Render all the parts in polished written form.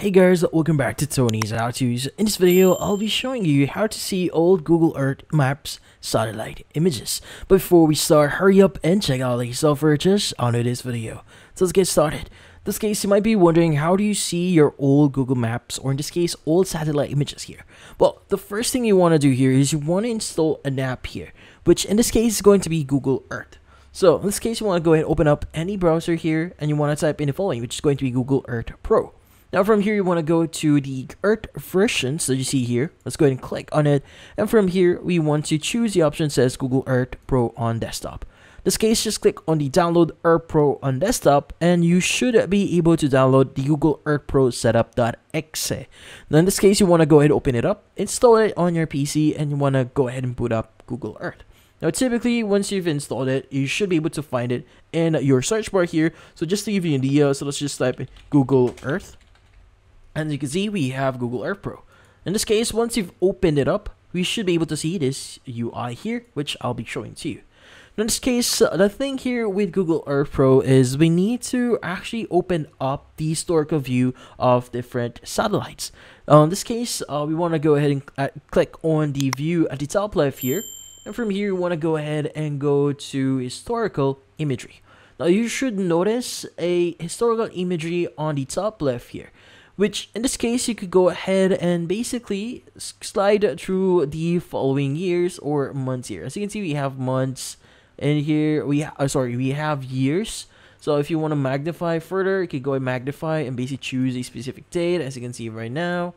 Hey guys, welcome back to Tony's How To's. In this video, I'll be showing you how to see old Google Earth Maps satellite images. But before we start, hurry up and check out the software just under this video. So let's get started. In this case, you might be wondering, how do you see your old Google Maps, or in this case, old satellite images here? Well, the first thing you want to do here is you want to install an app here, which in this case is going to be Google Earth. So in this case, you want to go ahead and open up any browser here, and you want to type in the following, which is going to be Google Earth Pro. Now from here, you want to go to the Earth versions that you see here. Let's go ahead and click on it. And from here, we want to choose the option that says Google Earth Pro on desktop. In this case, just click on the download Earth Pro on desktop, and you should be able to download the Google Earth Pro setup.exe. Now in this case, you want to go ahead and open it up, install it on your PC, and you want to go ahead and boot up Google Earth. Now typically, once you've installed it, you should be able to find it in your search bar here. So just to give you an idea, so let's just type in Google Earth. And as you can see, we have Google Earth Pro. In this case, once you've opened it up, we should be able to see this UI here, which I'll be showing to you. In this case, the thing here with Google Earth Pro is we need to actually open up the historical view of different satellites. In this case, we want to go ahead and click on the view at the top left here. And from here, you want to go ahead and go to historical imagery. Now, you should notice a historical imagery on the top left here, which in this case, you could go ahead and basically slide through the following years or months here. As you can see, we have months, and here we have years. So if you want to magnify further, you could go and magnify and basically choose a specific date, as you can see right now,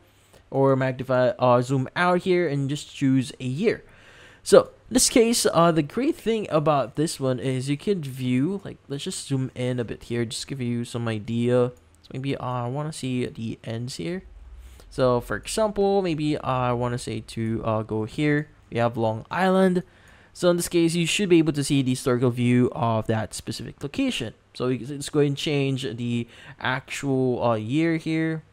or magnify, zoom out here and just choose a year. So in this case, the great thing about this one is you could view, like, let's just zoom in a bit here, just give you some idea. So maybe I want to see the ends here. So for example, maybe I want to say to go here. We have Long Island. So in this case, you should be able to see the historical view of that specific location. So let's go ahead and change the actual year here.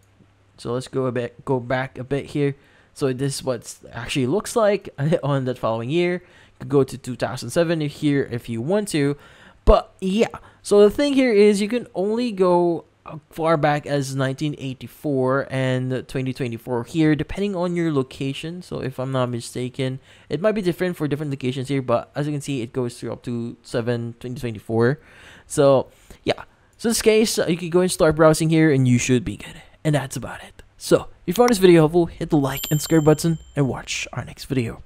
So let's go back a bit here. So this is what it actually looks like on that following year. You could go to 2007 here if you want to. But yeah, so the thing here is you can only go far back as 1984 and 2024 here, depending on your location. So if I'm not mistaken, it might be different for different locations here, but as you can see, it goes through up to 7 2024. So yeah, so in this case, you can go and start browsing here, and you should be good. And that's about it. So if you found this video helpful, hit the like and subscribe button, and watch our next video.